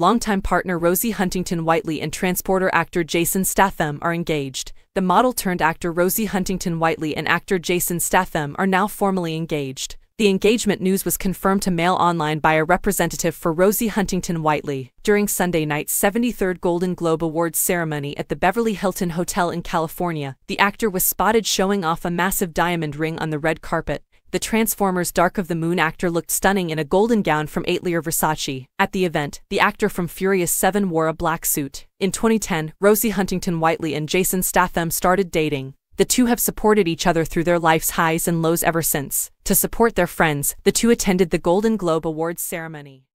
longtime partner Rosie Huntington-Whiteley and transporter actor Jason Statham are engaged. The model-turned-actor Rosie Huntington-Whiteley and actor Jason Statham are now formally engaged. The engagement news was confirmed to Mail Online by a representative for Rosie Huntington-Whiteley during Sunday night's 73rd Golden Globe Awards ceremony at the Beverly Hilton Hotel in California. The actor was spotted showing off a massive diamond ring on the red carpet. The Transformers Dark of the Moon actor looked stunning in a golden gown from Atelier Versace. At the event, the actor from Furious 7 wore a black suit. In 2010, Rosie Huntington-Whiteley and Jason Statham started dating. The two have supported each other through their life's highs and lows ever since. To support their friends, the two attended the Golden Globe Awards ceremony.